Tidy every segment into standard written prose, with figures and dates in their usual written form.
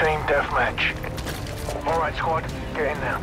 Team deathmatch. All right, squad, get in now.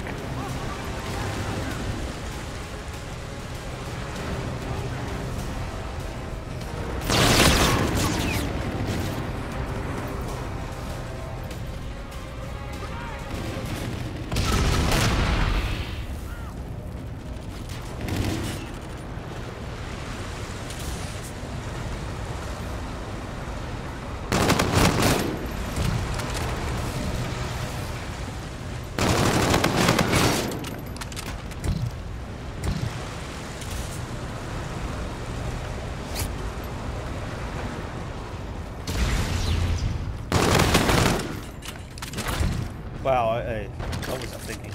Wow, what was I thinking?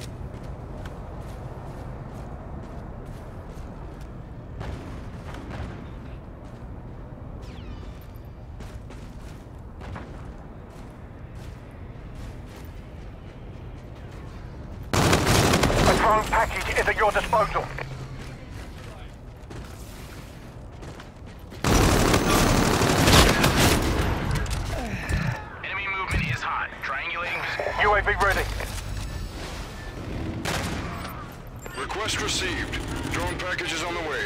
The drone package is at your disposal. UAV ready. Request received. Drone package is on the way.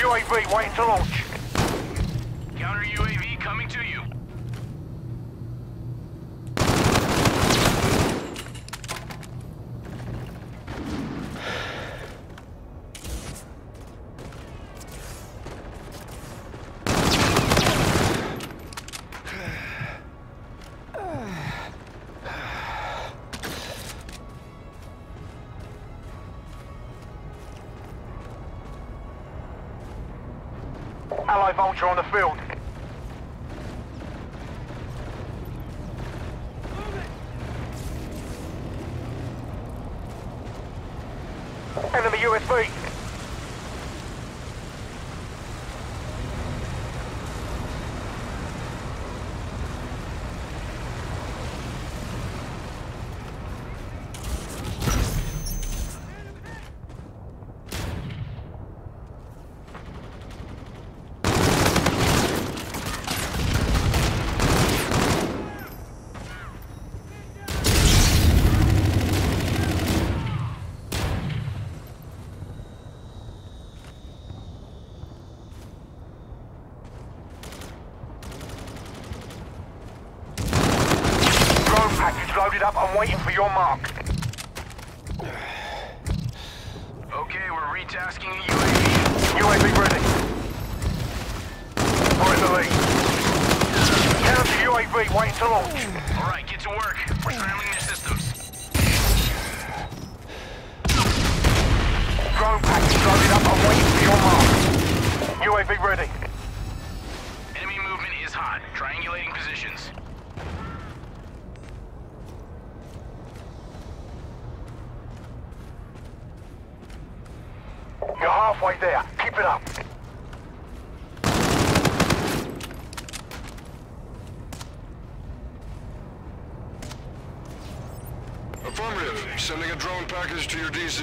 UAV waiting to launch. Counter UAV coming to you. Allied Vulture on the field. Enemy USV. Loaded up, I'm waiting for your mark. Okay, we're retasking a UAV. UAV ready. We're in the lead. Counter UAV, waiting to launch. Alright, get to work. We're scrambling their systems. Drone package loaded up, I'm waiting for your mark. UAV ready. Enemy movement is hot. Triangulating positions. You're halfway there. Keep it up. Affirmative. Sending a drone package to your DC.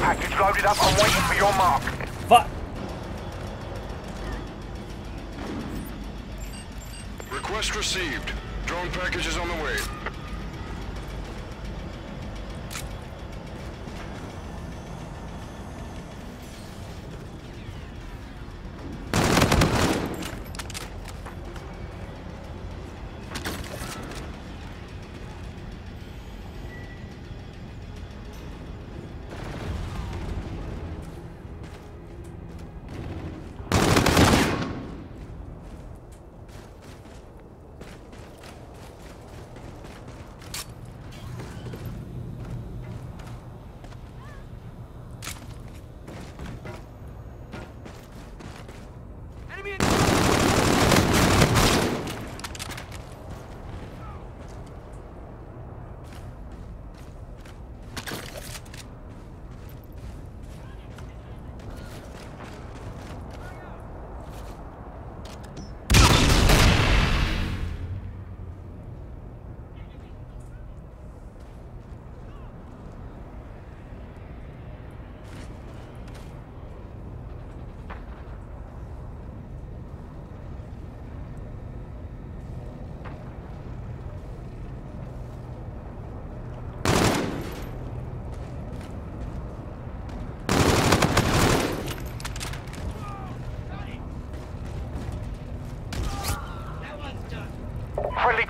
Package loaded up, I'm waiting for your mark. Fuck. Request received. Drone package is on the way.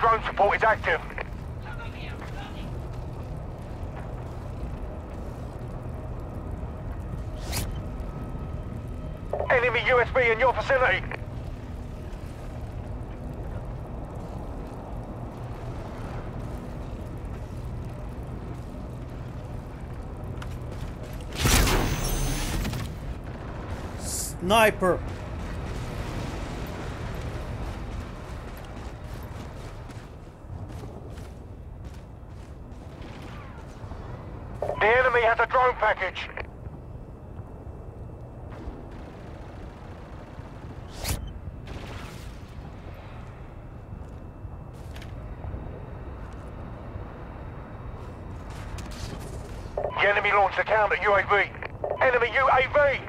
drone support is active. Enemy USV in your vicinity. Sniper. The enemy has a drone package. The enemy launched a counter UAV. Enemy UAV!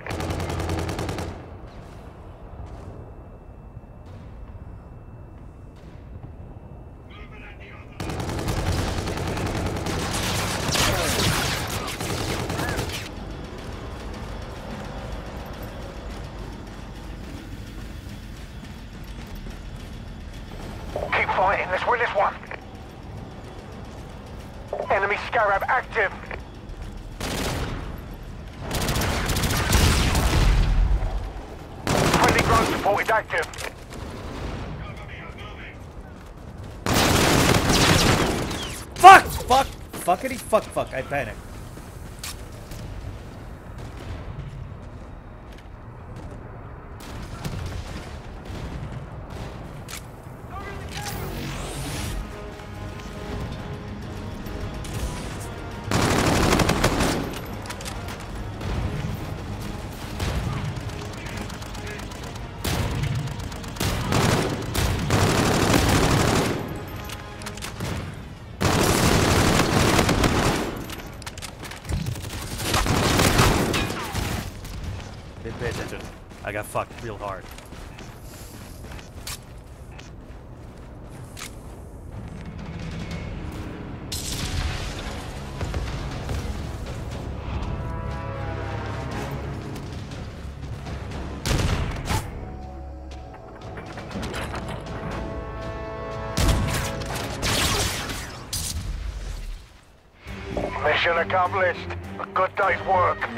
Let's win this one. Enemy Scarab active. Friendly drone support is active. Fuck! Fuck! Fuckity fuck fuck. I panicked. Pay attention. I got fucked real hard. Mission accomplished. A good day's work.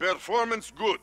Performance good.